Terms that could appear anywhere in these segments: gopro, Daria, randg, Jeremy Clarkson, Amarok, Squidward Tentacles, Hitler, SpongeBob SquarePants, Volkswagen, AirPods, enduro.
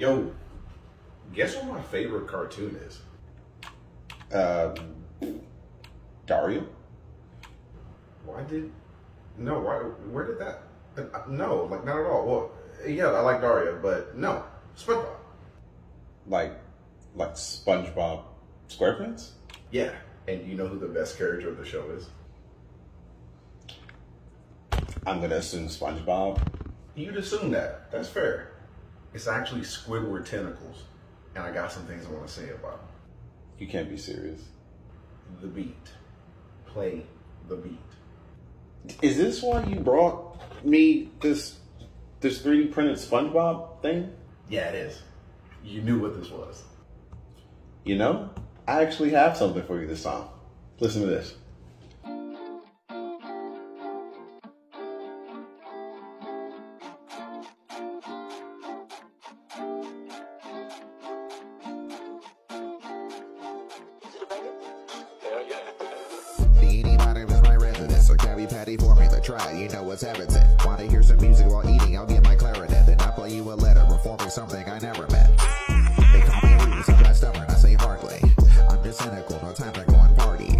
Yo, guess what my favorite cartoon is? Daria? Where did that? No, like not at all. Well, yeah, I like Daria, but no, SpongeBob. Like SpongeBob SquarePants? Yeah, and you know who the best character of the show is? I'm gonna assume SpongeBob. You'd assume that. That's fair. It's actually Squidward Tentacles, and I got some things I want to say about it. You can't be serious. The beat. Play the beat. Is this why you brought me this 3D printed SpongeBob thing? Yeah, it is. You knew what this was. You know, I actually have something for you this time. Listen to this. You know what's happening. Wanna hear some music while eating? I'll get my clarinet, then I'll play you a letter performing something I never met. They call me rude, sometimes stubborn, I say hardly. I'm just cynical, no time to go and party.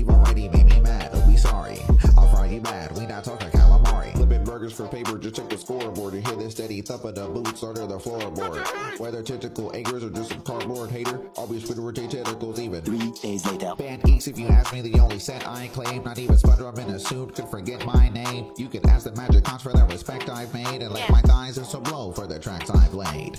You already made me mad, oh we sorry. I'll fry you mad, we not talking calamari. Flipping burgers for paper, just check the scoreboard. You hear the steady thump of the boots under the floorboard. Whether tentacle angers or just some cardboard hater, I'll be Squidward Tentacles even 3 days later. Fan eats if you ask me, the only set I claim. Not even SpongeBob and assumed could forget my name. You could ask the magic cons for the respect I've made, and like my thighs are so low for the tracks I've laid.